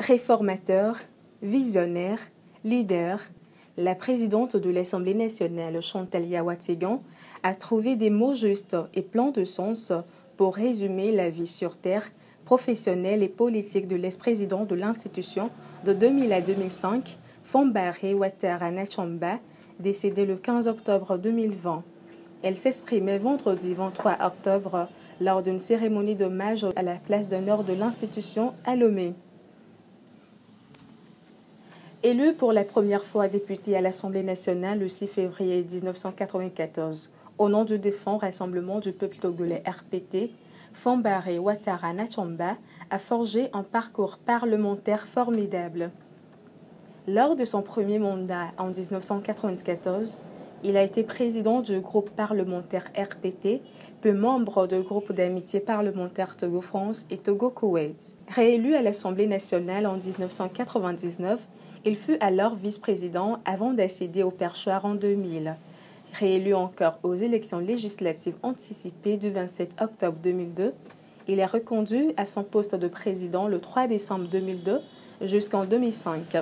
Réformateur, visionnaire, leader, la présidente de l'Assemblée nationale, Chantal Yawa Tsègan, a trouvé des mots justes et pleins de sens pour résumer la vie sur terre, professionnelle et politique de l'ex-président de l'institution de 2000 à 2005, Fambaré Natchaba, décédé le 15 octobre 2020. Elle s'exprimait vendredi 23 octobre lors d'une cérémonie d'hommage à la place d'honneur de l'institution à Lomé. Élu pour la première fois député à l'Assemblée nationale le 6 février 1994, au nom du défunt Rassemblement du peuple togolais RPT, Fambaré Natchaba a forgé un parcours parlementaire formidable. Lors de son premier mandat en 1994, il a été président du groupe parlementaire RPT, puis membre du groupe d'amitié parlementaire Togo-France et Togo-Koweït. Réélu à l'Assemblée nationale en 1999, il fut alors vice-président avant d'accéder au perchoir en 2000. Réélu encore aux élections législatives anticipées du 27 octobre 2002, il est reconduit à son poste de président le 3 décembre 2002 jusqu'en 2005.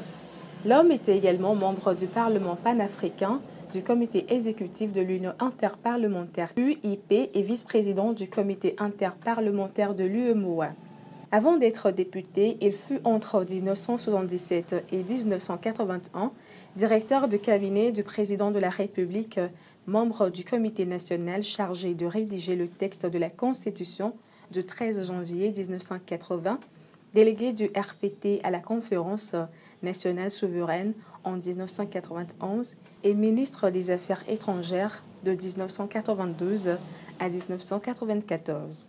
L'homme était également membre du Parlement panafricain, du comité exécutif de l'Union interparlementaire UIP et vice-président du comité interparlementaire de l'UEMOA. Avant d'être député, il fut entre 1977 et 1981 directeur de cabinet du président de la République, membre du comité national chargé de rédiger le texte de la Constitution du 13 janvier 1980, délégué du RPT à la Conférence nationale souveraine en 1991 et ministre des Affaires étrangères de 1992 à 1994.